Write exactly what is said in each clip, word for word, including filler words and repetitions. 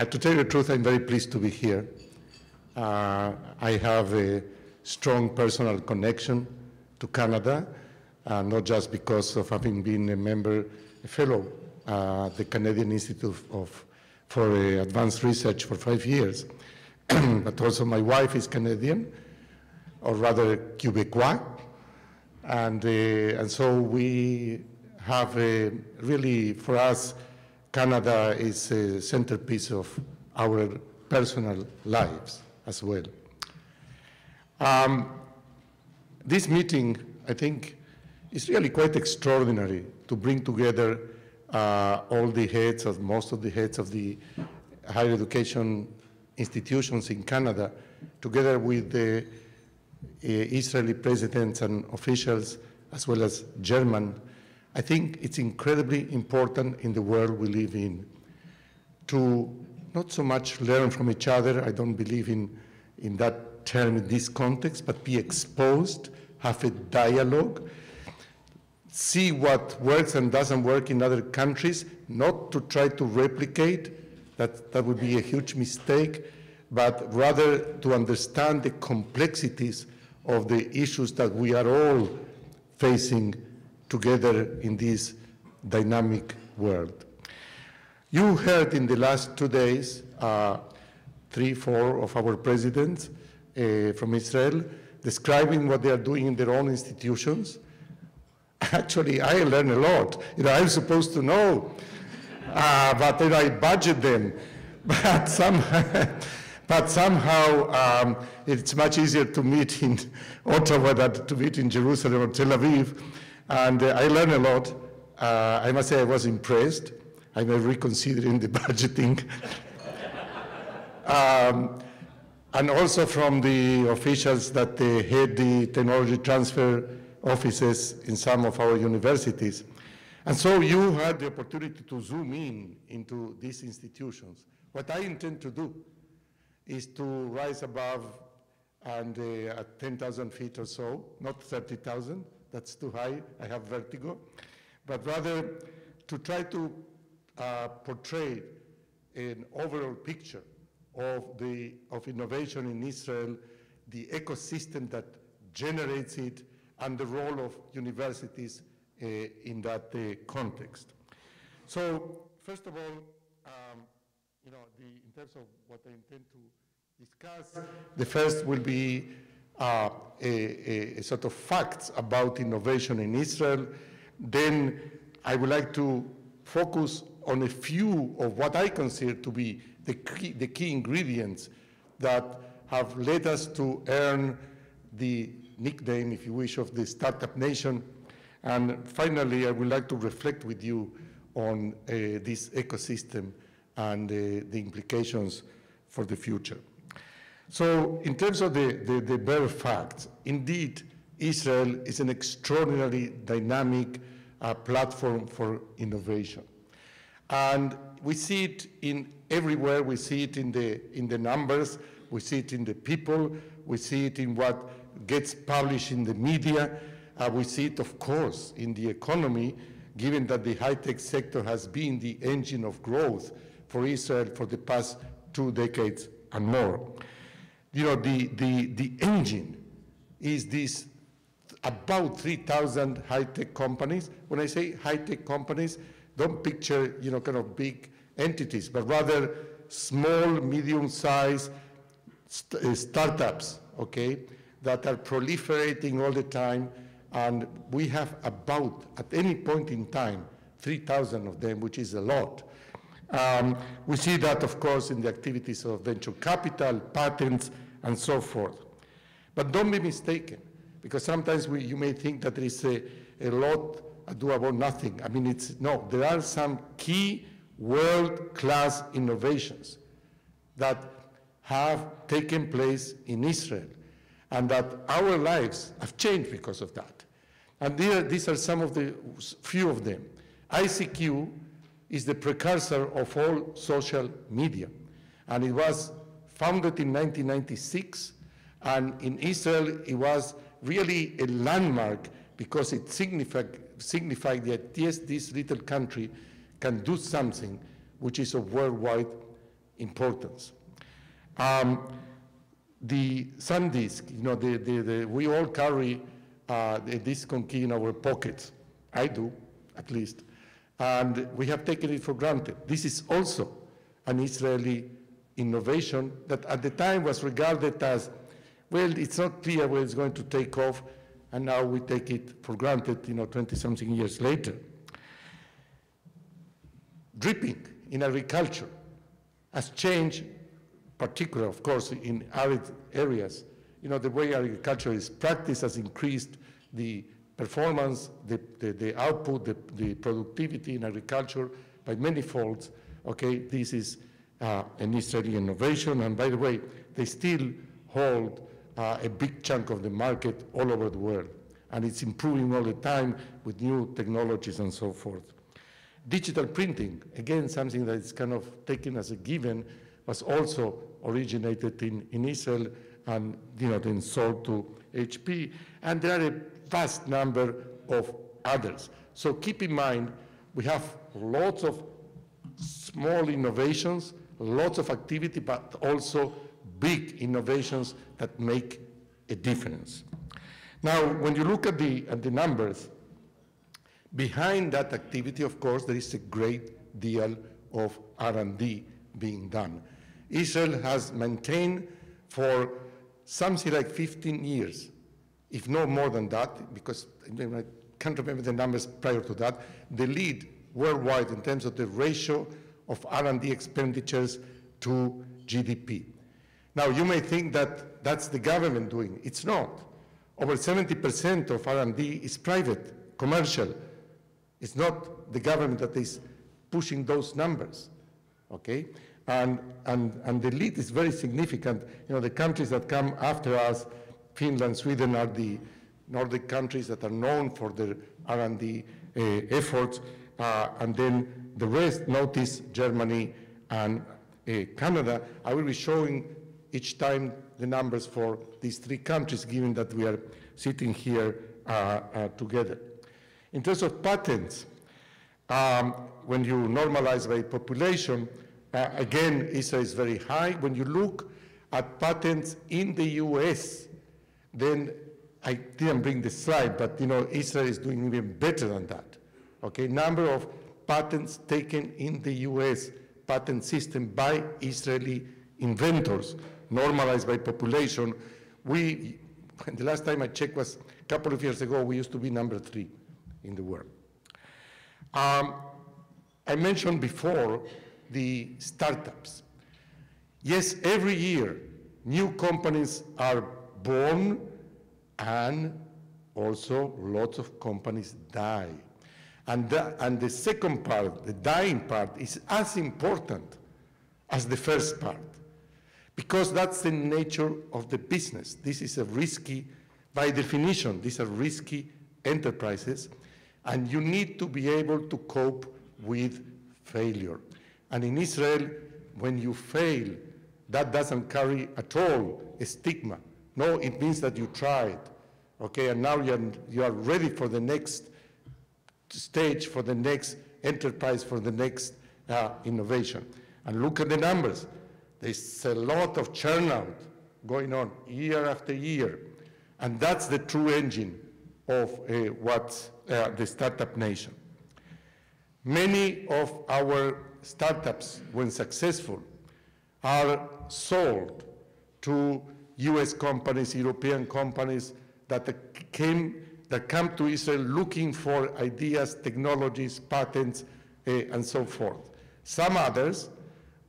Uh, to tell you the truth, I'm very pleased to be here. Uh, I have a strong personal connection to Canada, uh, not just because of having been a member, a fellow at uh, the Canadian Institute of, for uh, Advanced Research for five years, but also my wife is Canadian, or rather Quebecois, and, uh, and so we have a, really, for us, Canada is a centerpiece of our personal lives as well. Um, this meeting, I think, is really quite extraordinary to bring together uh, all the heads, or most of the heads of the higher education institutions in Canada, together with the uh, Israeli presidents and officials, as well as German. I think it's incredibly important in the world we live in to not so much learn from each other. I don't believe in, in that term in this context, but be exposed, have a dialogue, see what works and doesn't work in other countries, not to try to replicate, that, that would be a huge mistake, but rather to understand the complexities of the issues that we are all facing together in this dynamic world. You heard in the last two days, uh, three, four of our presidents uh, from Israel describing what they are doing in their own institutions. Actually, I learn a lot. You know, I'm supposed to know, uh, but then I budget them. But, some, but somehow um, it's much easier to meet in Ottawa than to meet in Jerusalem or Tel Aviv. And uh, I learned a lot. Uh, I must say I was impressed. I'm reconsidering the budgeting. um, and also from the officials that they head the technology transfer offices in some of our universities. And so you had the opportunity to zoom in into these institutions. What I intend to do is to rise above and uh, at ten thousand feet or so, not thirty thousand. That's too high, I have vertigo, but rather to try to uh, portray an overall picture of, the, of innovation in Israel, the ecosystem that generates it, and the role of universities uh, in that uh, context. So, first of all, um, you know, the, in terms of what I intend to discuss, the first will be Uh, a, a, a sort of facts about innovation in Israel. Then I would like to focus on a few of what I consider to be the key, the key ingredients that have led us to earn the nickname, if you wish, of the Startup Nation. And finally, I would like to reflect with you on uh, this ecosystem and uh, the implications for the future. So, in terms of the, the, the bare facts, indeed, Israel is an extraordinarily dynamic uh, platform for innovation. And we see it in everywhere. We see it in the, in the numbers. We see it in the people. We see it in what gets published in the media. Uh, we see it, of course, in the economy, given that the high-tech sector has been the engine of growth for Israel for the past two decades and more. You know, the, the, the engine is this about three thousand high-tech companies. When I say high-tech companies, don't picture, you know, kind of big entities, but rather small, medium-sized st uh, startups, okay, that are proliferating all the time. And we have about, at any point in time, three thousand of them, which is a lot. Um, we see that, of course, in the activities of venture capital, patents, and so forth. But don't be mistaken, because sometimes we, you may think that there is a, a lot ado about nothing. I mean, it's, no, there are some key world-class innovations that have taken place in Israel, and that our lives have changed because of that. And there, these are some of the few of them. I C Q is the precursor of all social media. And it was founded in nineteen ninety-six. And in Israel, it was really a landmark because it signified, signified that yes, this little country can do something which is of worldwide importance. Um, the SanDisk, you know, the, the, the, we all carry uh, a disk on key in our pockets. I do, at least. And we have taken it for granted. This is also an Israeli innovation that at the time was regarded as, well, it's not clear where it's going to take off, and now we take it for granted, you know, twenty-something years later. Dripping in agriculture has changed, particularly, of course, in arid areas. You know, the way agriculture is practiced has increased the performance, the, the, the output, the, the productivity in agriculture by many folds. Okay, this is uh, an Israeli innovation, and by the way, they still hold uh, a big chunk of the market all over the world, and it's improving all the time with new technologies and so forth. Digital printing, again, something that is kind of taken as a given, was also originated in, in Israel and, you know, then sold to H P, and there are a vast number of others. So keep in mind, we have lots of small innovations, lots of activity, but also big innovations that make a difference. Now, when you look at the, at the numbers, behind that activity, of course, there is a great deal of R and D being done. Israel has maintained for something like fifteen years, if no more than that, because I can't remember the numbers prior to that, the lead worldwide in terms of the ratio of R and D expenditures to G D P. Now, you may think that that's the government doing it. It's not. Over seventy percent of R and D is private, commercial. It's not the government that is pushing those numbers, okay? And, and, and the lead is very significant. You know, the countries that come after us, Finland, Sweden, are the Nordic countries that are known for their R and D uh, efforts. Uh, and then the rest, notice Germany and uh, Canada. I will be showing each time the numbers for these three countries, given that we are sitting here uh, uh, together. In terms of patents, um, when you normalize by population, uh, again, Israel is very high. When you look at patents in the U S, then I didn't bring the slide, but you know, Israel is doing even better than that. Okay, number of patents taken in the U S patent system by Israeli inventors, normalized by population. We, the last time I checked was a couple of years ago, we used to be number three in the world. Um, I mentioned before the startups. Yes, every year, new companies are born and also lots of companies die. And the, and the second part, the dying part, is as important as the first part, because that's the nature of the business. This is a risky, by definition, these are risky enterprises, and you need to be able to cope with failure. And in Israel, when you fail, that doesn't carry at all a stigma. No, it means that you tried, okay, and now you are, you are ready for the next stage, for the next enterprise, for the next uh, innovation. And look at the numbers. There's a lot of churnout going on year after year. And that's the true engine of uh, what's uh, the startup nation. Many of our startups, when successful, are sold to U S companies, European companies that came that come to Israel looking for ideas, technologies, patents, uh, and so forth. Some others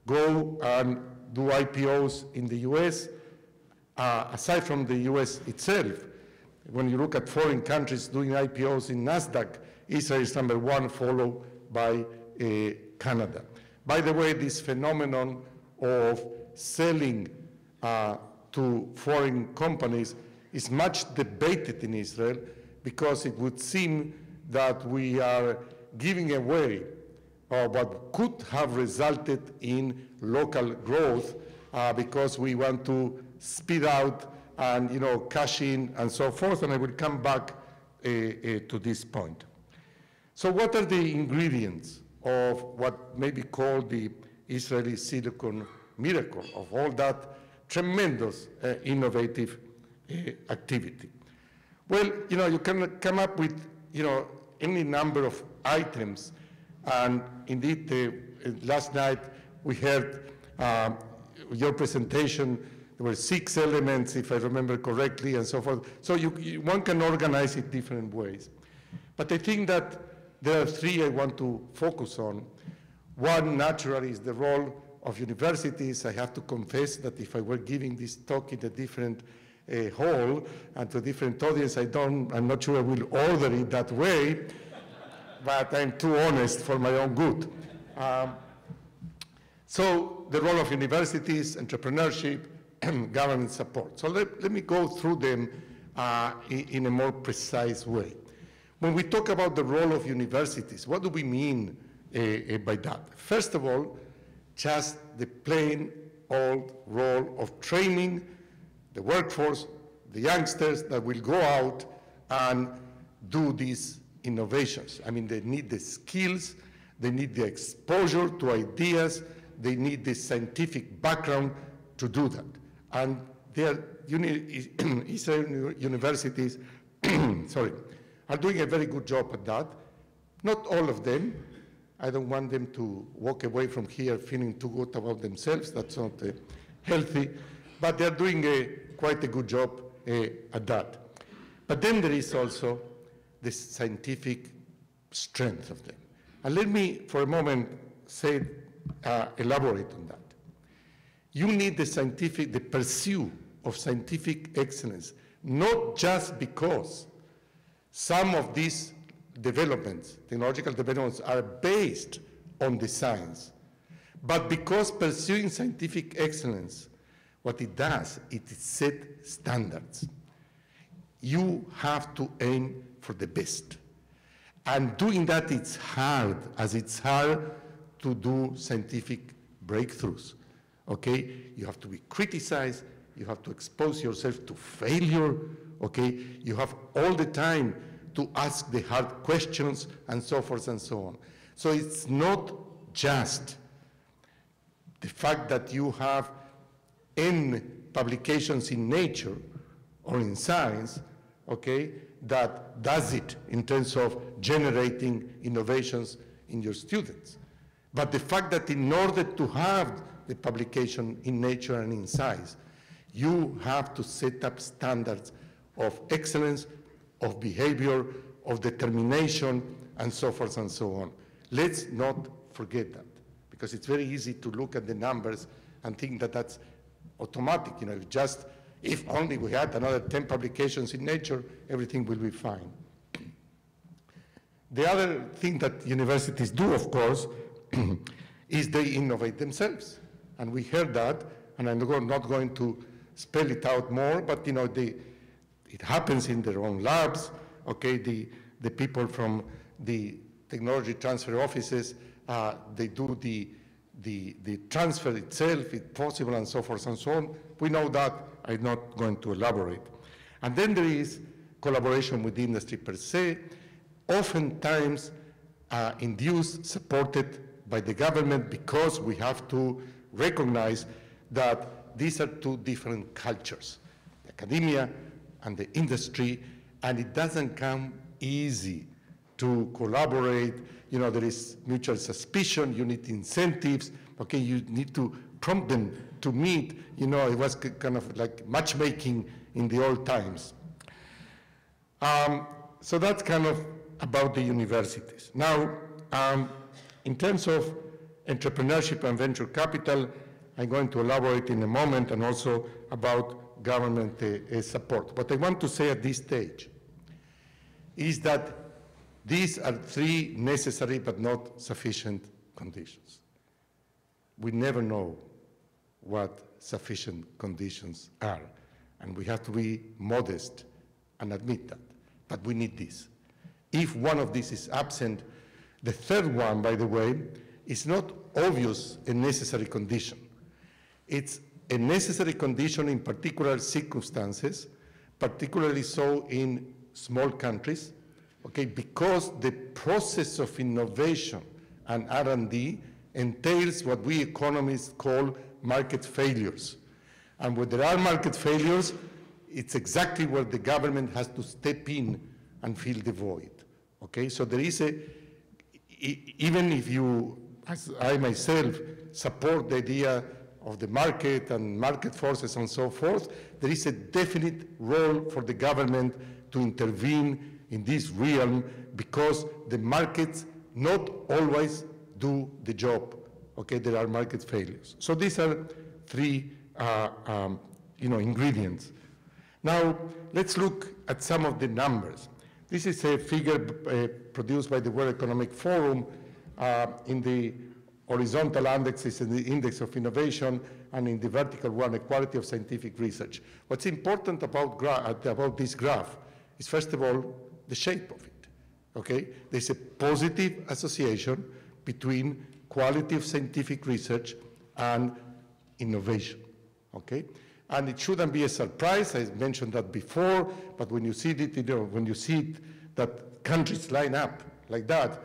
go and do I P Os in the U S, uh, aside from the U S itself. When you look at foreign countries doing I P Os in NASDAQ, Israel is number one, followed by uh, Canada. By the way, this phenomenon of selling uh, to foreign companies is much debated in Israel, because it would seem that we are giving away uh, what could have resulted in local growth uh, because we want to speed out and, you know, cash in and so forth, and I will come back uh, uh, to this point. So what are the ingredients of what may be called the Israeli Silicon miracle of all that tremendous uh, innovative uh, activity. Well, you know, you can come up with, you know, any number of items, and indeed, uh, last night we heard uh, your presentation. There were six elements, if I remember correctly, and so forth. So you, you, one can organize it different ways. But I think that there are three I want to focus on. One, naturally, is the role of universities. I have to confess that if I were giving this talk in a different uh, hall and to a different audience, I don't, I'm not sure I will order it that way, but I'm too honest for my own good. Um, so the role of universities, entrepreneurship, and government support. So let, let me go through them uh, in, in a more precise way. When we talk about the role of universities, what do we mean uh, by that? First of all, just the plain old role of training the workforce, the youngsters that will go out and do these innovations. I mean, they need the skills, they need the exposure to ideas, they need the scientific background to do that. And their uni Israeli universities, sorry, are doing a very good job at that. Not all of them. I don't want them to walk away from here feeling too good about themselves. That's not uh, healthy. But they're doing a, quite a good job uh, at that. But then there is also the scientific strength of them. And let me, for a moment, say, uh, elaborate on that. You need the scientific, the pursuit of scientific excellence, not just because some of these developments, technological developments, are based on the science, but because pursuing scientific excellence, what it does, it set standards. You have to aim for the best. And doing that, it's hard, as it's hard to do scientific breakthroughs. Okay, you have to be criticized, you have to expose yourself to failure, okay, you have all the time to ask the hard questions and so forth and so on. So it's not just the fact that you have N publications in Nature or in Science, okay, that does it in terms of generating innovations in your students. But the fact that in order to have the publication in Nature and in Science, you have to set up standards of excellence, of behavior, of determination, and so forth and so on. Let's not forget that, because it's very easy to look at the numbers and think that that's automatic. You know, if just, if only we had another ten publications in Nature, everything will be fine. The other thing that universities do, of course, is they innovate themselves. And we heard that, and I'm not going to spell it out more, but you know, they, it happens in their own labs, okay? The, the people from the technology transfer offices, uh, they do the, the, the transfer itself, if possible, and so forth and so on. We know that, I'm not going to elaborate. And then there is collaboration with industry per se, oftentimes uh, induced, supported by the government, because we have to recognize that these are two different cultures, academia and the industry, and it doesn't come easy to collaborate. You know, there is mutual suspicion, you need incentives, okay, you need to prompt them to meet. You know, it was kind of like matchmaking in the old times. Um, so that's kind of about the universities. Now, um, in terms of entrepreneurship and venture capital, I'm going to elaborate in a moment, and also about government uh, support. What I want to say at this stage is that these are three necessary but not sufficient conditions. We never know what sufficient conditions are, and we have to be modest and admit that, but we need this. If one of these is absent, the third one, by the way, is not obvious a necessary condition. It's a necessary condition in particular circumstances, particularly so in small countries, okay, because the process of innovation and R and D entails what we economists call market failures. And when there are market failures, it's exactly where the government has to step in and fill the void. Okay, so there is a, even if you, as I myself, support the idea of the market and market forces and so forth, there is a definite role for the government to intervene in this realm, because the markets not always do the job. Okay, there are market failures. So these are three uh, um, you know, ingredients. Now, let's look at some of the numbers. This is a figure uh, produced by the World Economic Forum uh, in the horizontal indexes and the index of innovation, and in the vertical one, equality of scientific research. What's important about, gra about this graph is, first of all, the shape of it, okay? There's a positive association between quality of scientific research and innovation, okay? And it shouldn't be a surprise. I mentioned that before, but when you see it, you know, when you see it, that countries line up like that,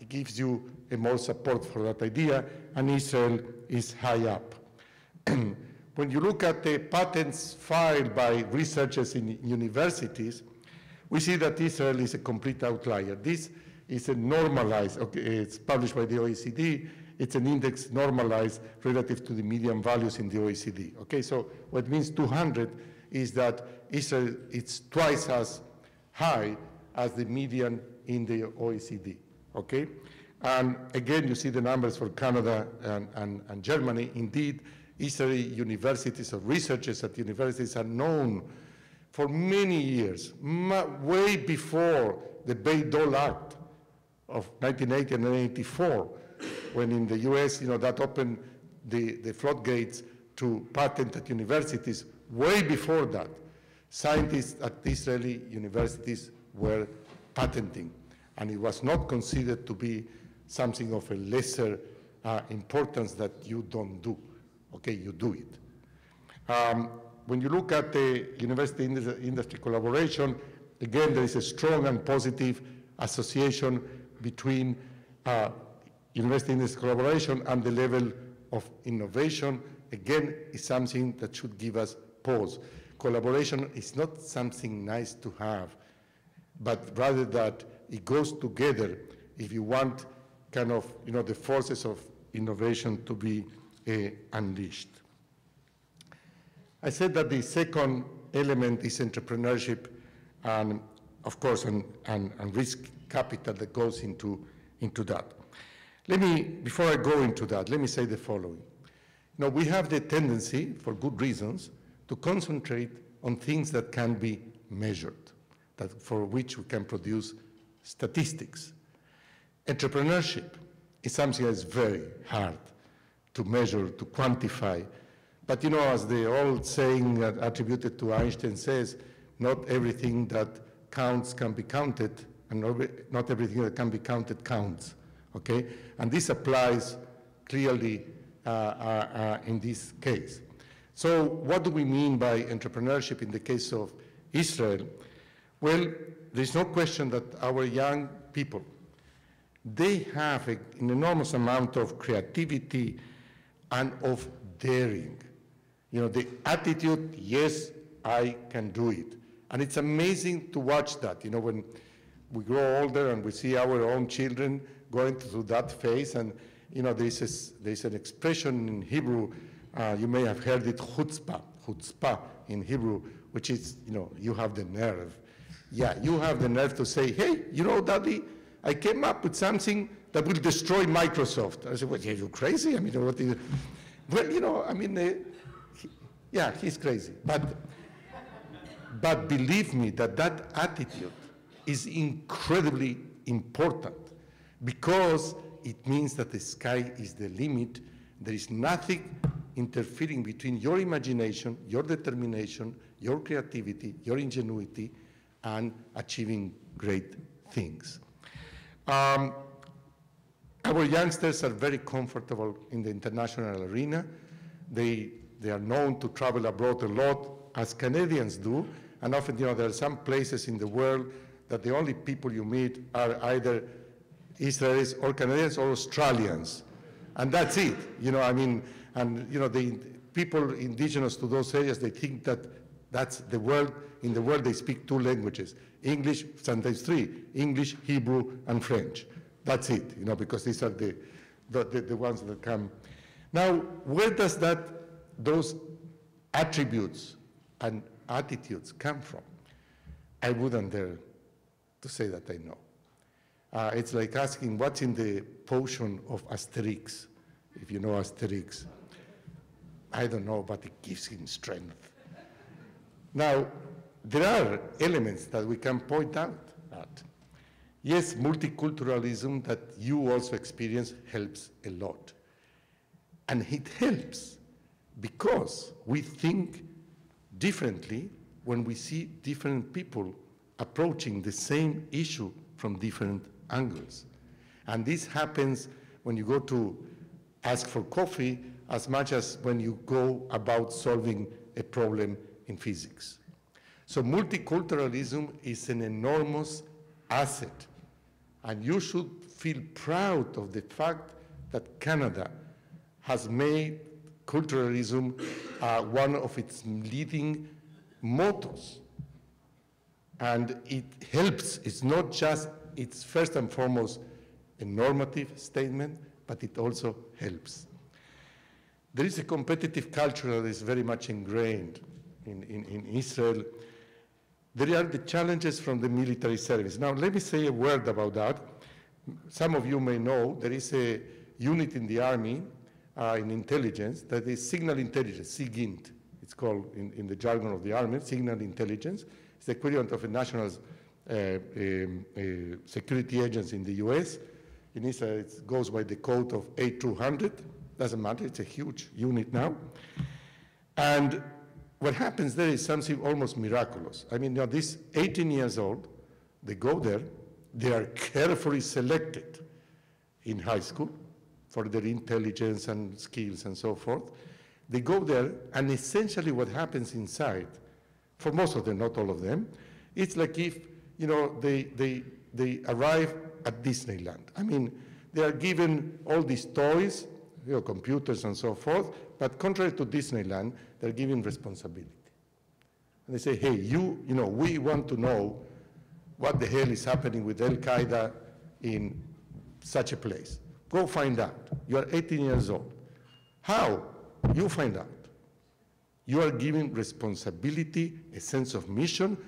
it gives you a more support for that idea, and Israel is high up. When you look at the patents filed by researchers in universities, we see that Israel is a complete outlier. This is a normalized, okay, it's published by the O E C D, it's an index normalized relative to the median values in the O E C D. Okay, so what means two hundred is that Israel, it's twice as high as the median in the O E C D, okay? And again, you see the numbers for Canada and, and, and Germany. Indeed, Israeli universities or researchers at universities are known for many years, way before the Bayh-Dole Act of nineteen eighty and nineteen eighty-four, when in the U S, you know, that opened the, the floodgates to patent at universities. Way before that, scientists at Israeli universities were patenting, and it was not considered to be something of a lesser uh, importance that you don't do. Okay, you do it. Um, when you look at the university industry collaboration, again, there is a strong and positive association between uh, university industry collaboration and the level of innovation. Again, is something that should give us pause. Collaboration is not something nice to have, but rather that it goes together if you want kind of, you know, the forces of innovation to be uh, unleashed. I said that the second element is entrepreneurship and, of course, and, and, and risk capital that goes into, into that. Let me, before I go into that, let me say the following. You know, we have the tendency, for good reasons, to concentrate on things that can be measured, that for which we can produce statistics. Entrepreneurship is something that's very hard to measure, to quantify. But you know, as the old saying attributed to Einstein says, not everything that counts can be counted, and not everything that can be counted counts, okay? And this applies clearly uh, uh, uh, in this case. So what do we mean by entrepreneurship in the case of Israel? Well, there's no question that our young people, they have a, an enormous amount of creativity and of daring. You know, the attitude, yes, I can do it. And it's amazing to watch that. You know, when we grow older and we see our own children going through that phase, and, you know, there's, a, there's an expression in Hebrew, uh, you may have heard it, chutzpah, chutzpah in Hebrew, which is, you know, you have the nerve. Yeah, you have the nerve to say, hey, you know, Daddy, I came up with something that will destroy Microsoft. I said, well, are you crazy? I mean, what is it? Well, you know, I mean, uh, he, yeah, he's crazy. But, but believe me that that attitude is incredibly important, because it means that the sky is the limit. There is nothing interfering between your imagination, your determination, your creativity, your ingenuity, and achieving great things. Um, our youngsters are very comfortable in the international arena. They, they are known to travel abroad a lot, as Canadians do, and often, you know, there are some places in the world that the only people you meet are either Israelis or Canadians or Australians, and that's it. You know, I mean, And you know, the people indigenous to those areas, they think that that's the world. In the world, they speak two languages: English, sometimes three: English, Hebrew, and French. That's it, you know, because these are the the, the, the ones that come. Now, where does that those attributes and attitudes come from? I wouldn't dare to say that I know. Uh, it's like asking what's in the potion of Asterix, if you know Asterix. I don't know, but it gives him strength. Now, there are elements that we can point out at. Yes, multiculturalism that you also experience helps a lot. And it helps because we think differently when we see different people approaching the same issue from different angles. And this happens when you go to ask for coffee as much as when you go about solving a problem in physics. So multiculturalism is an enormous asset, and you should feel proud of the fact that Canada has made culturalism uh, one of its leading mottos. And it helps. It's not just, it's first and foremost a normative statement, but it also helps. There is a competitive culture that is very much ingrained in, in, in Israel. There are the challenges from the military service. Now, let me say a word about that. Some of you may know there is a unit in the army uh, in intelligence that is signal intelligence, SIGINT. It's called in, in the jargon of the army, signal intelligence. It's the equivalent of a national uh, um, uh, security agency in the U S. In Israel, it goes by the code of A two hundred. Doesn't matter, it's a huge unit now. And what happens there is something almost miraculous. I mean, now these eighteen years old, they go there, they are carefully selected in high school for their intelligence and skills and so forth. They go there, and essentially what happens inside, for most of them, not all of them, it's like if, you know, they, they, they arrive at Disneyland. I mean, they are given all these toys, you know, computers and so forth, but contrary to Disneyland, they're given responsibility. And they say, hey, you, you know, we want to know what the hell is happening with Al Qaeda in such a place. Go find out. You are eighteen years old. How? You find out. You are given responsibility, a sense of mission,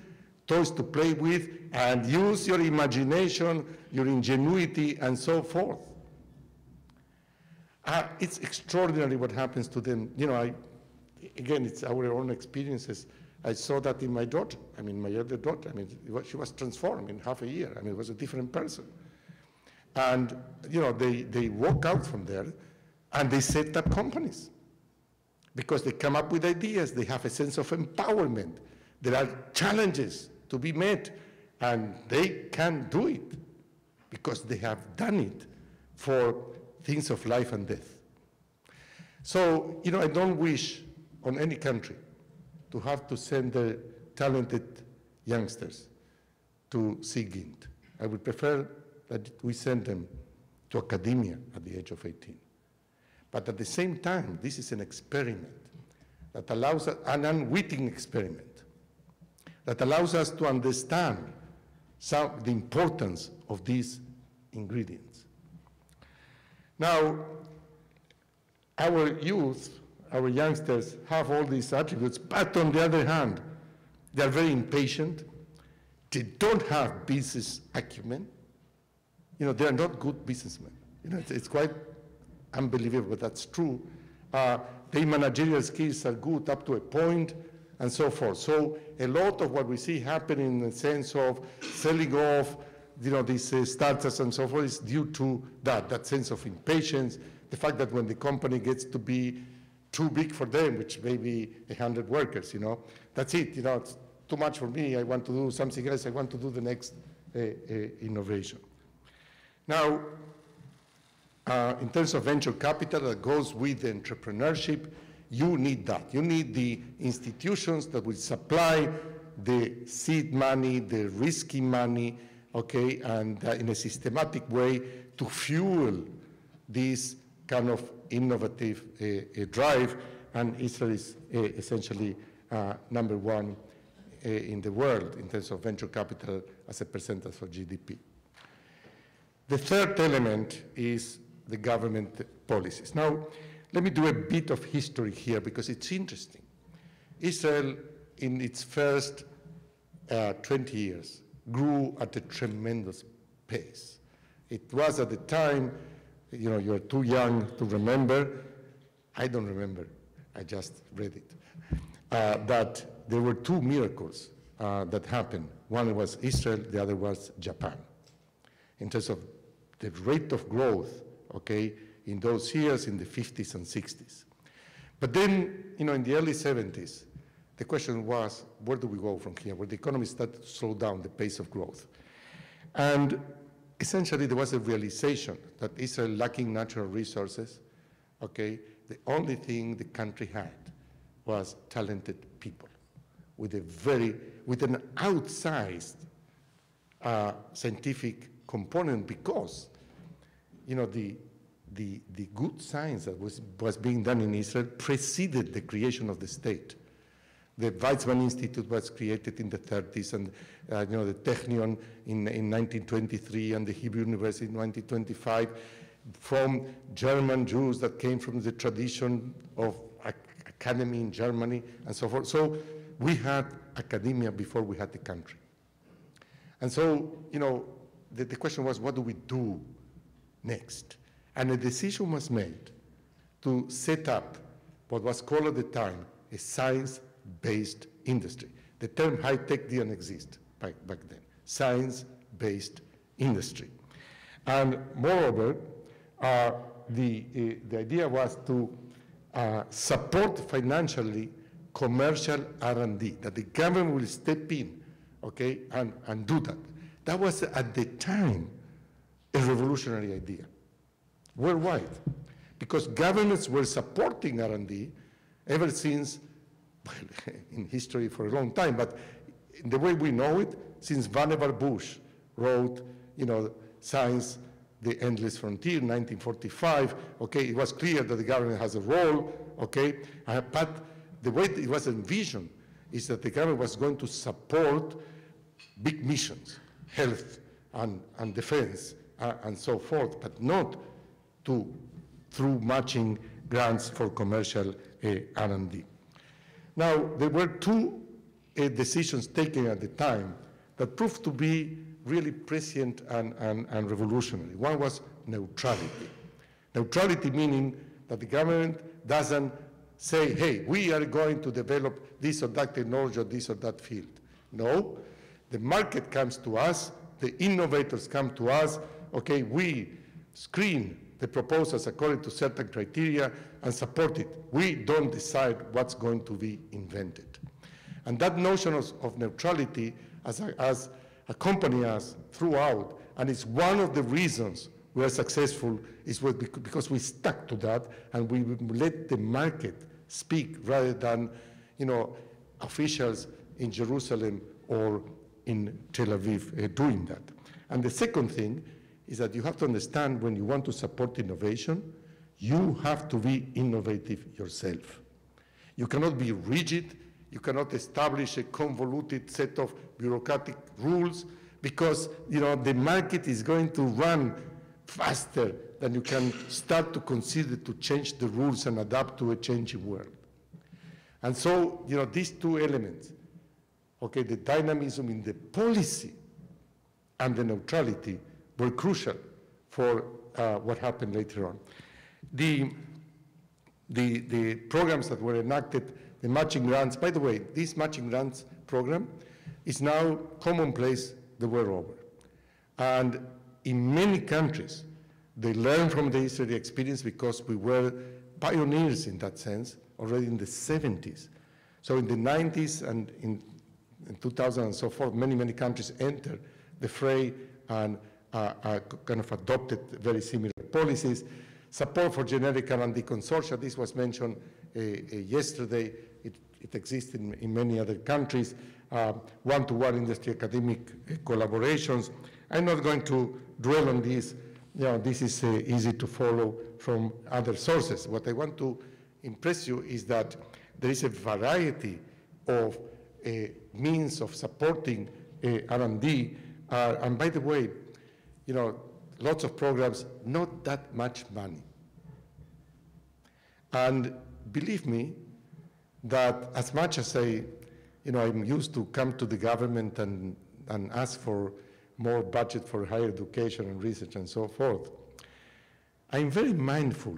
toys to play with, and use your imagination, your ingenuity, and so forth. Uh, it's extraordinary what happens to them. You know, I, again, it's our own experiences. I saw that in my daughter. I mean, my elder daughter. I mean, she was transformed in half a year. I mean, it was a different person. And, you know, they, they walk out from there, and they set up companies. Because they come up with ideas, they have a sense of empowerment. There are challenges to be met, and they can do it because they have done it for things of life and death. So, you know, I don't wish on any country to have to send their talented youngsters to SIGINT. I would prefer that we send them to academia at the age of eighteen. But at the same time, this is an experiment that allows us, an unwitting experiment, that allows us to understand some, the importance of these ingredients. Now, our youth, our youngsters have all these attributes, but on the other hand, they are very impatient. They don't have business acumen. You know, they are not good businessmen. You know, it's, it's quite unbelievable, but that's true. Uh, the managerial skills are good up to a point and so forth. So a lot of what we see happening in the sense of selling off, you know, these uh, startups and so forth is due to that, that sense of impatience, the fact that when the company gets to be too big for them, which may be one hundred workers, you know, that's it, you know, it's too much for me, I want to do something else, I want to do the next uh, uh, innovation. Now, Uh, in terms of venture capital that goes with the entrepreneurship, you need that. You need the institutions that will supply the seed money, the risky money, okay, and uh, in a systematic way to fuel these kind of innovative uh, uh, drive, and Israel is uh, essentially uh, number one uh, in the world in terms of venture capital as a percentage of G D P. The third element is the government policies. Now, let me do a bit of history here because it's interesting. Israel, in its first uh, twenty years, grew at a tremendous pace. It was at the time, you know, you're too young to remember. I don't remember, I just read it. Uh, but there were two miracles uh, that happened. One was Israel, the other was Japan. In terms of the rate of growth, okay, in those years, in the fifties and sixties. But then, you know, in the early seventies, the question was, where do we go from here? Well, the economy started to slow down the pace of growth. And essentially, there was a realization that Israel, lacking natural resources, okay, the only thing the country had was talented people with a very, with an outsized uh, scientific component, because, you know, the, the, the good science that was, was being done in Israel preceded the creation of the state. The Weizmann Institute was created in the thirties, and uh, you know, the Technion in, in nineteen twenty-three, and the Hebrew University in nineteen twenty-five, from German Jews that came from the tradition of ac academy in Germany, and so forth. So we had academia before we had the country. And so, you know, the, the question was, what do we do next? And a decision was made to set up what was called at the time a science based industry. The term high-tech didn't exist back, back then. Science-based industry. And moreover, uh, the, uh, the idea was to uh, support financially commercial R and D, that the government will step in, okay, and, and do that. That was, at the time, a revolutionary idea, worldwide, because governments were supporting R and D ever since, well, in history for a long time, but in the way we know it, since Vannevar Bush wrote, you know, Science The Endless Frontier, nineteen forty-five, okay, it was clear that the government has a role, okay, uh, but the way it was envisioned is that the government was going to support big missions, health and, and defense uh, and so forth, but not to, through matching grants for commercial uh, R and D. Now, there were two uh, decisions taken at the time that proved to be really prescient and, and, and revolutionary. One was neutrality. Neutrality meaning that the government doesn't say, hey, we are going to develop this or that technology or this or that field. No, the market comes to us, the innovators come to us, okay, we screen the proposals according to certain criteria and support it. We don't decide what's going to be invented. And that notion of, of neutrality as, a, as accompany us throughout, and it's one of the reasons we are successful, is because we stuck to that and we let the market speak rather than, you know, officials in Jerusalem or in Tel Aviv uh, doing that. And the second thing is that you have to understand, when you want to support innovation, you have to be innovative yourself. You cannot be rigid, you cannot establish a convoluted set of bureaucratic rules, because, you know, the market is going to run faster than you can start to consider to change the rules and adapt to a changing world. And so, you know, these two elements, okay, the dynamism in the policy and the neutrality, were crucial for uh, what happened later on. The, the, the programs that were enacted, the matching grants, by the way, this matching grants program is now commonplace the world over. And in many countries, they learn from the Israeli experience, because we were pioneers in that sense already in the seventies. So in the nineties and in, in two thousand and so forth, many, many countries entered the fray and Uh, uh, kind of adopted very similar policies. Support for generic R and D consortia, this was mentioned uh, uh, yesterday. It, it exists in, in many other countries. One-to-one uh, -one industry academic uh, collaborations. I'm not going to dwell on this. You know, this is uh, easy to follow from other sources. What I want to impress you is that there is a variety of uh, means of supporting uh, R and D. Uh, and by the way, you know, lots of programs, not that much money. And believe me, that as much as I, you know, I'm used to come to the government and, and ask for more budget for higher education and research and so forth, I'm very mindful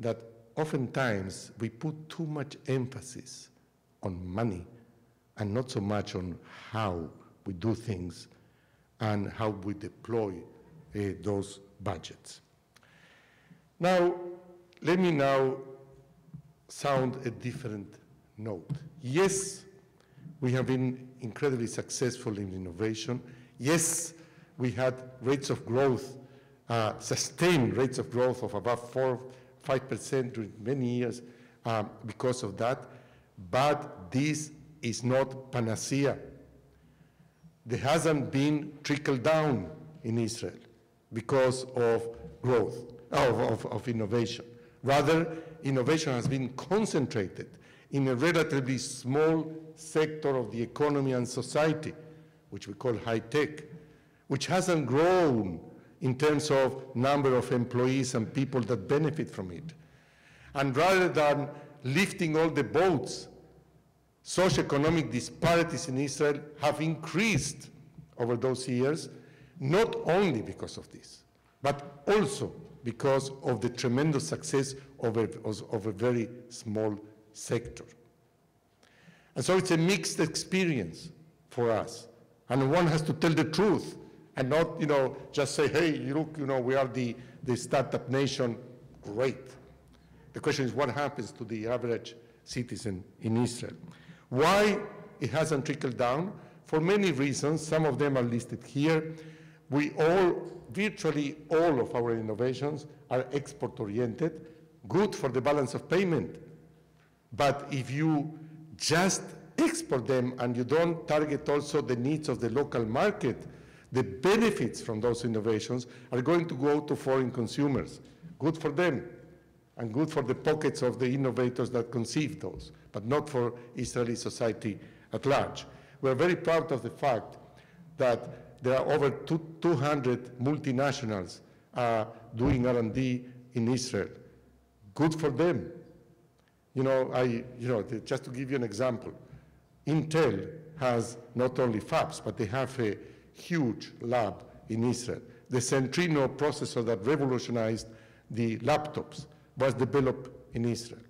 that oftentimes we put too much emphasis on money and not so much on how we do things and how we deploy uh, those budgets. Now, let me now sound a different note. Yes, we have been incredibly successful in innovation. Yes, we had rates of growth, uh, sustained rates of growth of above four, five percent during many years um, because of that, but this is not panacea. There hasn't been trickle down in Israel because of growth, of, of, of innovation. Rather, innovation has been concentrated in a relatively small sector of the economy and society, which we call high-tech, which hasn't grown in terms of number of employees and people that benefit from it. And rather than lifting all the boats, socioeconomic disparities in Israel have increased over those years, not only because of this, but also because of the tremendous success of a, of a very small sector. And so it's a mixed experience for us. And one has to tell the truth and not, you know, just say, hey, look, you know, we are the, the startup nation. Great. The question is, what happens to the average citizen in Israel? Why it hasn't trickled down? For many reasons. Some of them are listed here. We all, virtually all of our innovations are export-oriented, good for the balance of payment. But if you just export them and you don't target also the needs of the local market, the benefits from those innovations are going to go to foreign consumers. Good for them, and good for the pockets of the innovators that conceived those, but not for Israeli society at large. We're very proud of the fact that there are over two hundred multinationals uh, doing R and D in Israel. Good for them. You know, I, you know, just to give you an example, Intel has not only fabs, but they have a huge lab in Israel. The Centrino processor that revolutionized the laptops was developed in Israel.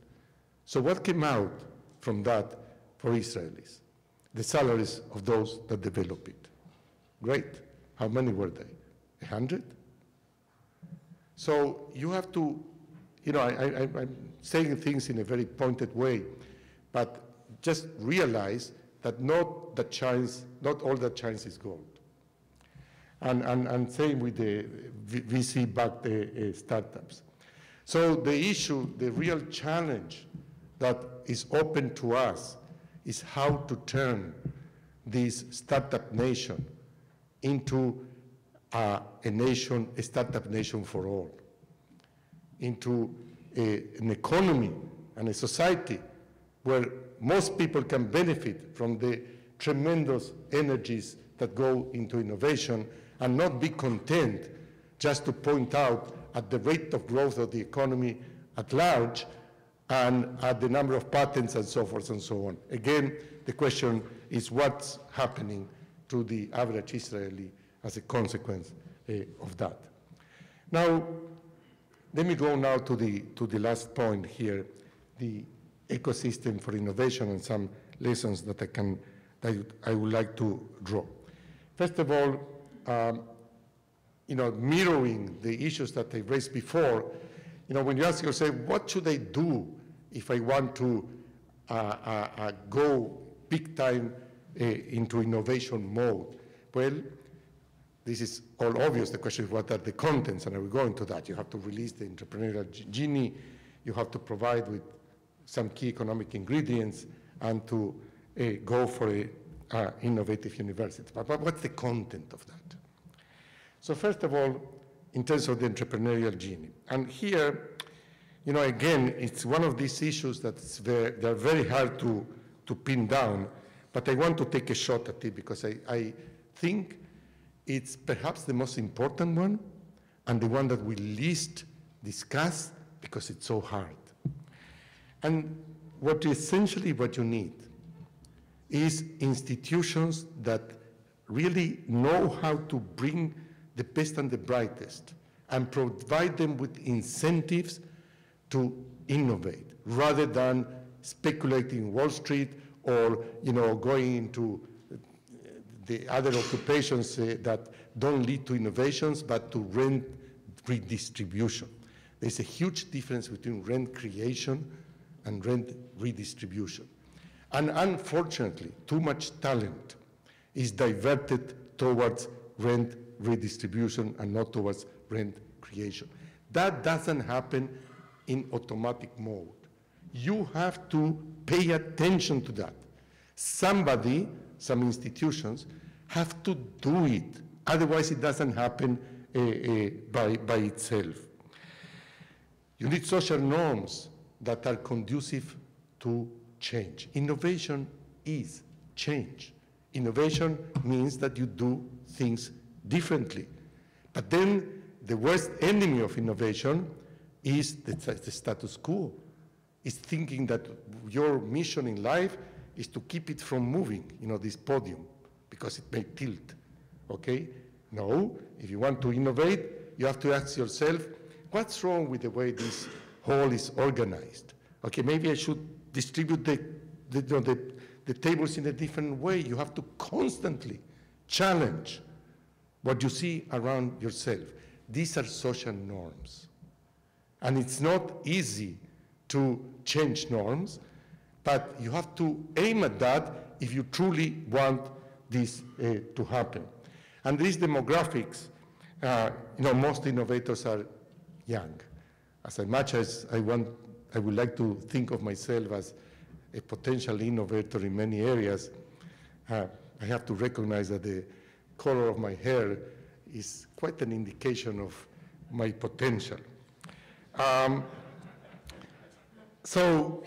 So what came out from that for Israelis? The salaries of those that developed it. Great. How many were they? A hundred? So you have to, you know, I, I, I'm saying things in a very pointed way, but just realize that not that chance, not all that chance is gold. And, and, and same with the V C-backed uh, startups. So the issue, the real challenge that is open to us is how to turn this startup nation into uh, a nation, a startup nation for all, into a, an economy and a society where most people can benefit from the tremendous energies that go into innovation, and not be content just to point out at the rate of growth of the economy at large and at the number of patents and so forth and so on. Again, the question is what's happening to the average Israeli as a consequence uh, of that. Now, let me go now to the, to the last point here, the ecosystem for innovation and some lessons that I, can, that I would like to draw. First of all, Um, you know, mirroring the issues that I raised before, you know, when you ask yourself, what should I do if I want to uh, uh, uh, go big time uh, into innovation mode? Well, this is all obvious. The question is, what are the contents? And I will go into that. You have to release the entrepreneurial genie. You have to provide with some key economic ingredients and to uh, go for a Uh, innovative university. But, but what's the content of that? So first of all, in terms of the entrepreneurial gene. And here, you know, again, it's one of these issues that's very, they're very hard to, to pin down, but I want to take a shot at it because I, I think it's perhaps the most important one and the one that we least discuss because it's so hard. And what essentially what you need is institutions that really know how to bring the best and the brightest and provide them with incentives to innovate rather than speculating Wall Street or, you know, going into the other occupations uh, that don't lead to innovations but to rent redistribution. There's a huge difference between rent creation and rent redistribution. And unfortunately, too much talent is diverted towards rent redistribution and not towards rent creation. That doesn't happen in automatic mode. You have to pay attention to that. Somebody, some institutions, have to do it. Otherwise, it doesn't happen uh, uh, by, by itself. You need social norms that are conducive to change. Innovation is change. Innovation means that you do things differently. But then the worst enemy of innovation is the, the status quo. It's thinking that your mission in life is to keep it from moving, you know, this podium, because it may tilt, okay? No, if you want to innovate, you have to ask yourself, what's wrong with the way this hall is organized? Okay, maybe I should distribute the, the, you know, the, the tables in a different way. You have to constantly challenge what you see around yourself. These are social norms. And it's not easy to change norms, but you have to aim at that if you truly want this uh, to happen. And these demographics, uh, you know, most innovators are young. As much as I want, I would like to think of myself as a potential innovator in many areas, uh, I have to recognize that the color of my hair is quite an indication of my potential. Um, so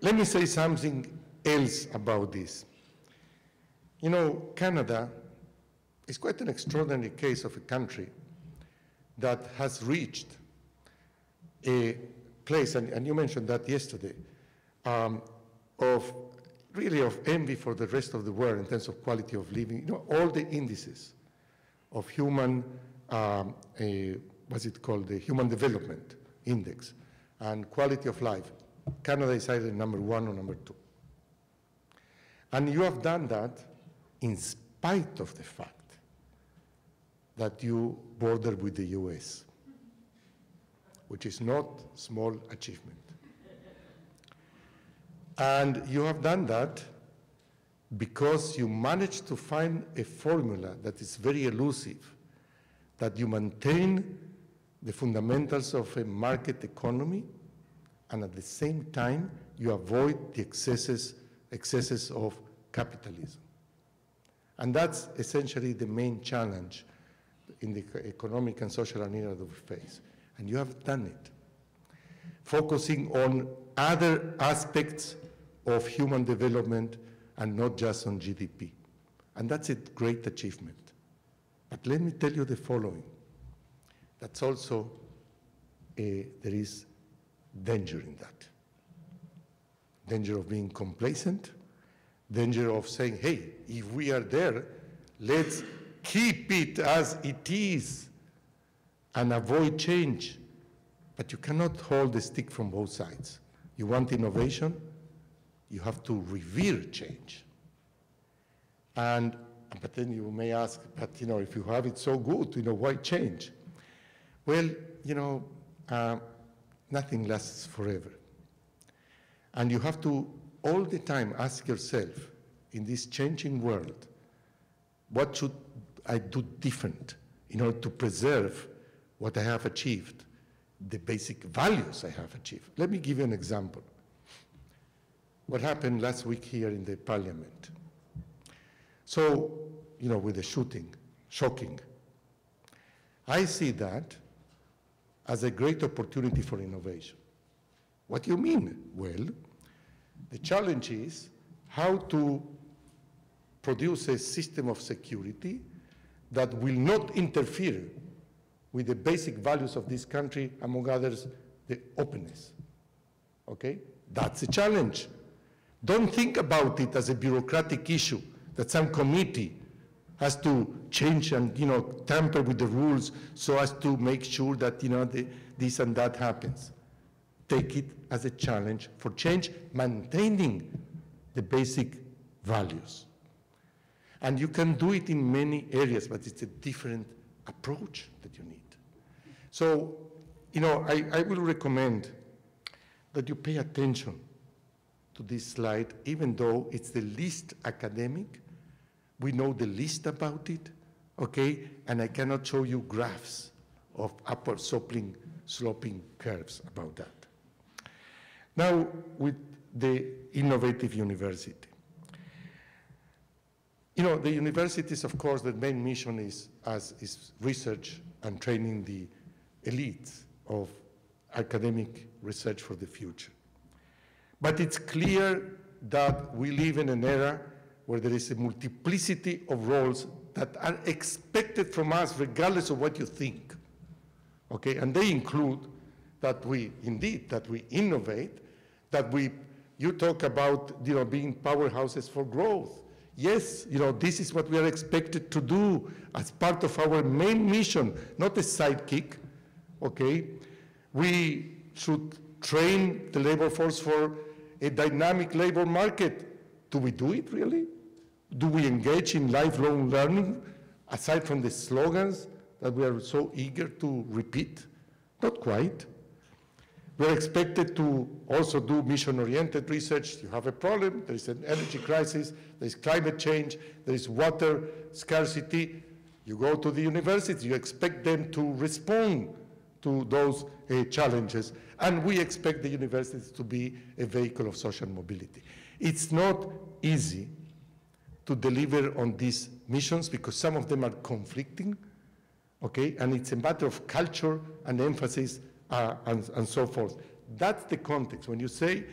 let me say something else about this. You know, Canada is quite an extraordinary case of a country that has reached a place, and, and you mentioned that yesterday, um, of really of envy for the rest of the world in terms of quality of living. You know, all the indices of human, um, a, what's it called, the Human Development Index and quality of life, Canada is either number one or number two. And you have done that in spite of the fact that you border with the U S, which is not a small achievement. And you have done that because you managed to find a formula that is very elusive, that you maintain the fundamentals of a market economy, and at the same time, you avoid the excesses, excesses of capitalism. And that's essentially the main challenge in the economic and social arena that we face. And you have done it, focusing on other aspects of human development and not just on G D P. And that's a great achievement. But let me tell you the following. That's also, a, there is danger in that. Danger of being complacent, danger of saying, hey, if we are there, let's keep it as it is and avoid change. But you cannot hold the stick from both sides. You want innovation, you have to revere change. And, but then you may ask, but you know, if you have it so good, you know, why change? Well, you know, uh, nothing lasts forever. And you have to all the time ask yourself, in this changing world, what should I do different in order to preserve what I have achieved, the basic values I have achieved? Let me give you an example. What happened last week here in the parliament. So, you know, with the shooting, shocking. I see that as a great opportunity for innovation. What do you mean? Well, the challenge is how to produce a system of security that will not interfere with the basic values of this country, among others, the openness. Okay? That's a challenge. Don't think about it as a bureaucratic issue that some committee has to change and, you know, tamper with the rules so as to make sure that, you know, the, this and that happens. Take it as a challenge for change, maintaining the basic values. And you can do it in many areas, but it's a different approach that you need. So, you know, I, I will recommend that you pay attention to this slide, even though it's the least academic. We know the least about it, okay? And I cannot show you graphs of upward sloping, sloping curves about that. Now, with the innovative university. You know, the universities, of course, the main mission is, as, is research and training the elites of academic research for the future. But it's clear that we live in an era where there is a multiplicity of roles that are expected from us regardless of what you think. Okay, and they include that we, indeed, that we innovate, that we, you talk about, you know, being powerhouses for growth. Yes, you know, this is what we are expected to do as part of our main mission, not a sidekick, okay? We should train the labor force for a dynamic labor market. Do we do it really? Do we engage in lifelong learning, aside from the slogans that we are so eager to repeat? Not quite. We are expected to also do mission-oriented research. You have a problem, there is an energy crisis, there is climate change, there is water scarcity. You go to the university, you expect them to respond to those uh, challenges. And we expect the universities to be a vehicle of social mobility. It's not easy to deliver on these missions because some of them are conflicting, okay? And it's a matter of culture and emphasis Uh, and, and so forth. That's the context. When you say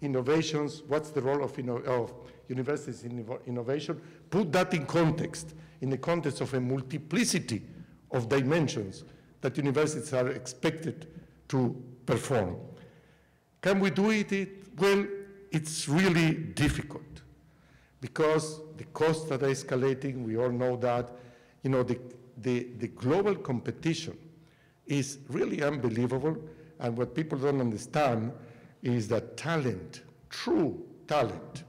innovations, what's the role of, inno of universities in innovation? Put that in context, in the context of a multiplicity of dimensions that universities are expected to perform. Can we do it? it? Well, it's really difficult because the costs that are escalating, we all know that, you know, the, the, the global competition is really unbelievable, and what people don't understand is that talent, true talent,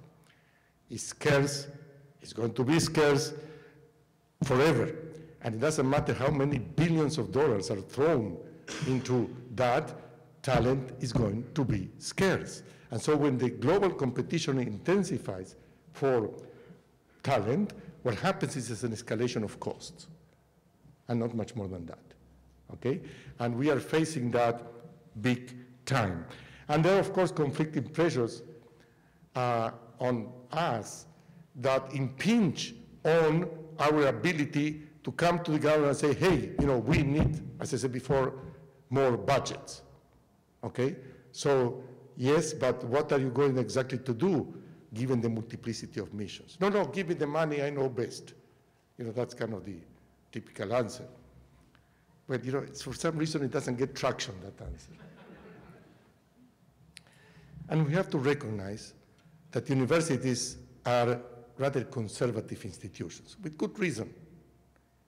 is scarce, is going to be scarce forever. And it doesn't matter how many billions of dollars are thrown into that, talent is going to be scarce. And so when the global competition intensifies for talent, what happens is there's an escalation of costs, and not much more than that. Okay? And we are facing that big time. And there are, of course, conflicting pressures uh, on us that impinge on our ability to come to the government and say, hey, you know, we need, as I said before, more budgets. Okay? So, yes, but what are you going exactly to do given the multiplicity of missions? No, no, give me the money, I know best. You know, that's kind of the typical answer. But, you know, it's for some reason it doesn't get traction, that answer. And we have to recognize that universities are rather conservative institutions, with good reason.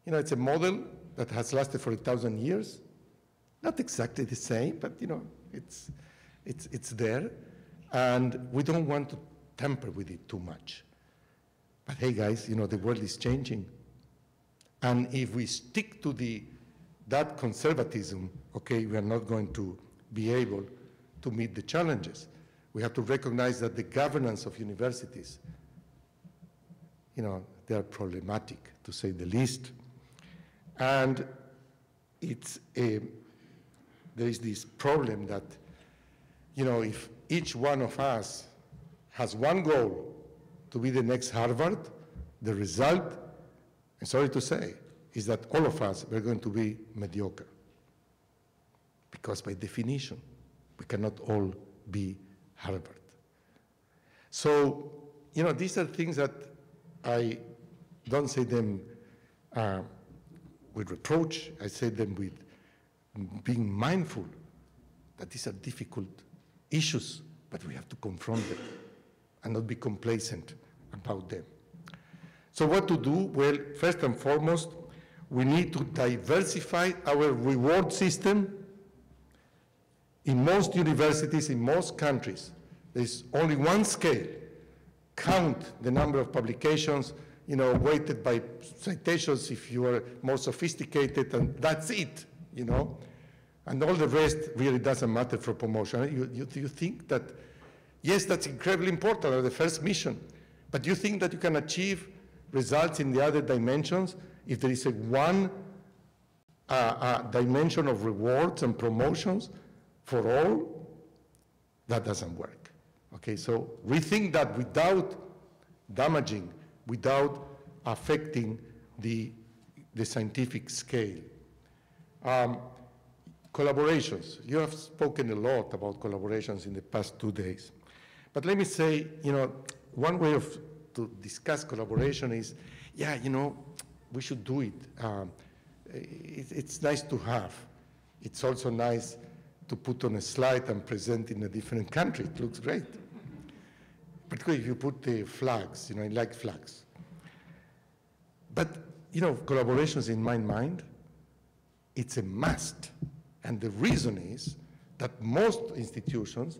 You know, it's a model that has lasted for a thousand years. Not exactly the same, but, you know, it's, it's, it's there. And we don't want to tamper with it too much. But, hey, guys, you know, the world is changing. And if we stick to the that conservatism, okay, we are not going to be able to meet the challenges. We have to recognize that the governance of universities, you know, they are problematic, to say the least. And it's a, there is this problem that, you know, if each one of us has one goal, to be the next Harvard, the result, I'm sorry to say, is that all of us are going to be mediocre. Because by definition, we cannot all be Harvard. So, you know, these are things that I don't say them uh, with reproach. I say them with being mindful that these are difficult issues, but we have to confront them and not be complacent about them. So what to do? Well, first and foremost, we need to diversify our reward system. In most universities, in most countries, there's only one scale. Count the number of publications, you know, weighted by citations if you are more sophisticated, and that's it, you know. And all the rest really doesn't matter for promotion. You, you, you think that, yes, that's incredibly important, or the first mission, but you think that you can achieve results in the other dimensions if there is a one uh, uh, dimension of rewards and promotions for all? That doesn't work. Okay, so rethink that without damaging, without affecting the, the scientific scale. Um, collaborations. You have spoken a lot about collaborations in the past two days. But let me say, you know, one way of to discuss collaboration is, yeah, you know, we should do it. Um, it it's nice to have. It's also nice to put on a slide and present in a different country. It looks great. Particularly if you put the flags, you know, I like flags. But, you know, collaborations in my mind, it's a must. And the reason is that most institutions,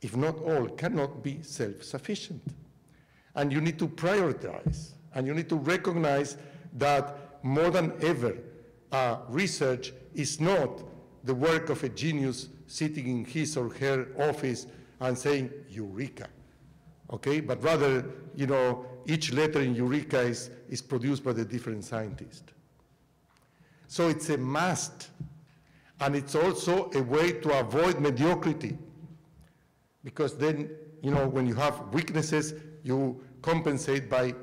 if not all, cannot be self-sufficient. And you need to prioritize. And you need to recognize that more than ever, uh, research is not the work of a genius sitting in his or her office and saying, Eureka, okay? But rather, you know, each letter in Eureka is, is produced by the different scientist. So it's a must, and it's also a way to avoid mediocrity, because then, you know, when you have weaknesses, you compensate by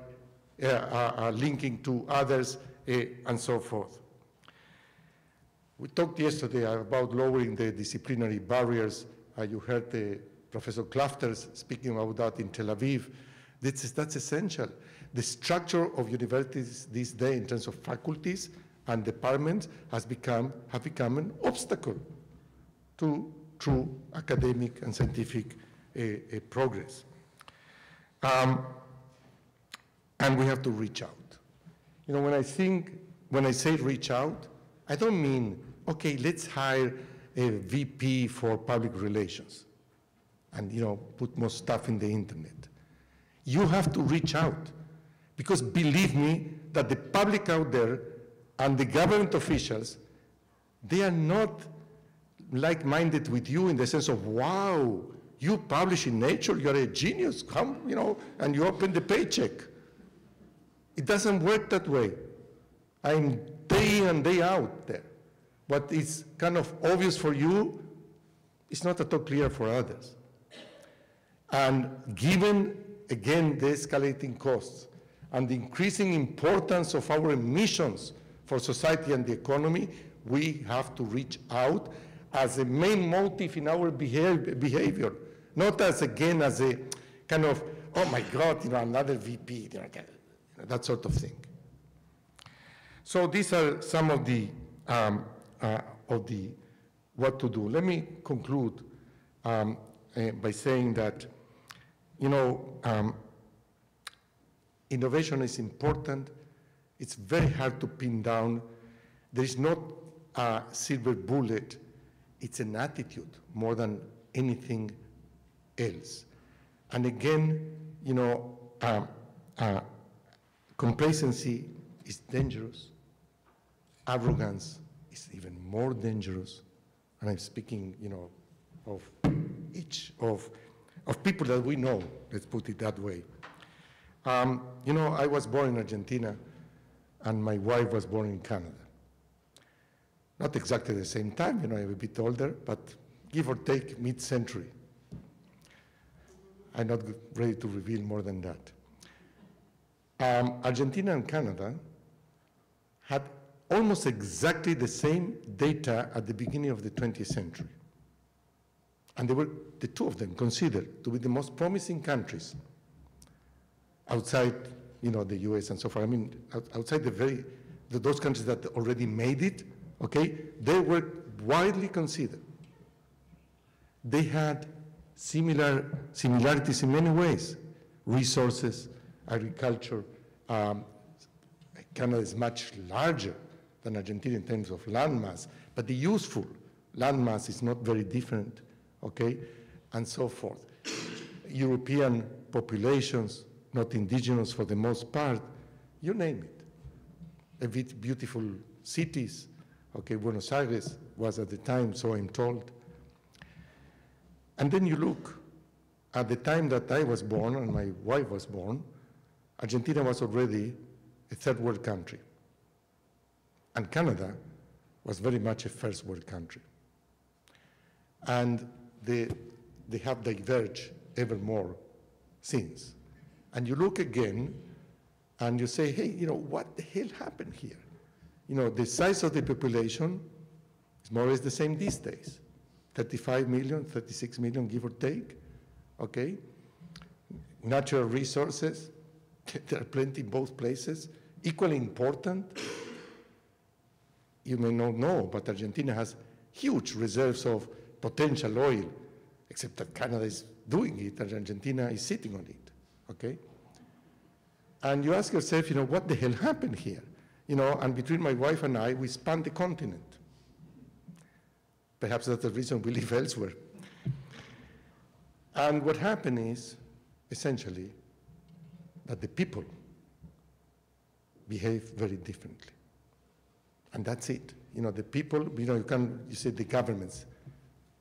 uh, uh, uh, linking to others uh, and so forth. We talked yesterday about lowering the disciplinary barriers. Uh, you heard uh, Professor Klafters speaking about that in Tel Aviv. This is, that's essential. The structure of universities these days in terms of faculties and departments has become, have become an obstacle to true academic and scientific uh, uh, progress. Um, and we have to reach out. You know, when I think, when I say reach out, I don't mean, okay, let's hire a V P for public relations and, you know, put more stuff in the internet. You have to reach out, because believe me that the public out there and the government officials, they are not like-minded with you in the sense of, wow, you publish in Nature, you're a genius, come, you know, and you open the paycheck. It doesn't work that way. I'm day in and day out there. What is kind of obvious for you is not at all clear for others. And given, again, the escalating costs and the increasing importance of our emissions for society and the economy, we have to reach out as a main motive in our behavior, not as, again, as a kind of, oh my God, you know, another V P, you know, that sort of thing. So these are some of the, um, uh, of the what to do. Let me conclude um, uh, by saying that, you know, um, innovation is important. It's very hard to pin down. There is not a silver bullet. It's an attitude more than anything else. And again, you know, um, uh, complacency is dangerous. Arrogance is even more dangerous, and I'm speaking, you know, of each of, of people that we know, let's put it that way. Um, you know, I was born in Argentina, and my wife was born in Canada. Not exactly the same time, you know, I'm a bit older, but give or take mid-century. I'm not ready to reveal more than that. Um, Argentina and Canada had almost exactly the same data at the beginning of the twentieth century. And they were, the two of them, considered to be the most promising countries outside, you know, the U S and so far. I mean, outside the very, the, those countries that already made it, okay, they were widely considered. They had similar similarities in many ways: resources, agriculture. Um, Canada is much larger than Argentina in terms of landmass, but the useful landmass is not very different, okay, and so forth. European populations, not indigenous for the most part, you name it. A bit beautiful cities, okay, Buenos Aires was at the time, so I'm told. And then you look at the time that I was born and my wife was born, Argentina was already a third world country. And Canada was very much a first world country. And they, they have diverged ever more since. And you look again and you say, hey, you know, what the hell happened here? You know, the size of the population is more or less the same these days. thirty-five million, thirty-six million, give or take, okay? Natural resources, there are plenty in both places. Equally important, you may not know, but Argentina has huge reserves of potential oil, except that Canada is doing it and Argentina is sitting on it, okay? And you ask yourself, you know, what the hell happened here? You know, and between my wife and I, we spanned the continent. Perhaps that's the reason we live elsewhere. And what happened is, essentially, that the people behave very differently. And that's it. You know, the people, you know, you can, you say the governments,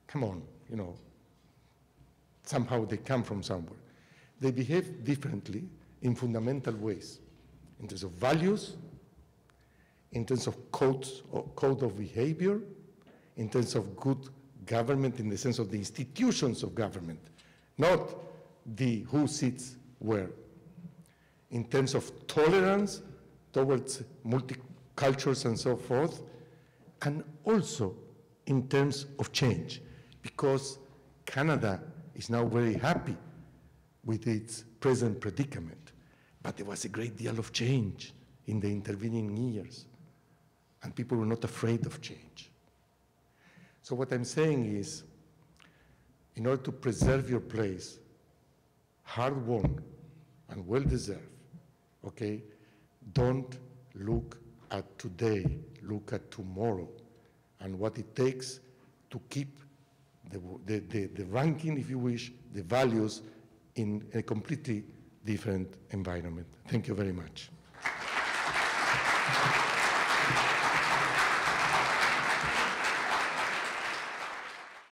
come on, you know, somehow they come from somewhere. They behave differently in fundamental ways, in terms of values, in terms of codes or code of behavior, in terms of good government, in the sense of the institutions of government, not the who sits where. In terms of tolerance towards multicultures and so forth, and also in terms of change, because Canada is now very happy with its present predicament, but there was a great deal of change in the intervening years, and people were not afraid of change. So what I'm saying is, in order to preserve your place, hard-won and well-deserved, okay, don't look at today, look at tomorrow, and what it takes to keep the, the, the, the ranking, if you wish, the values in a completely different environment. Thank you very much.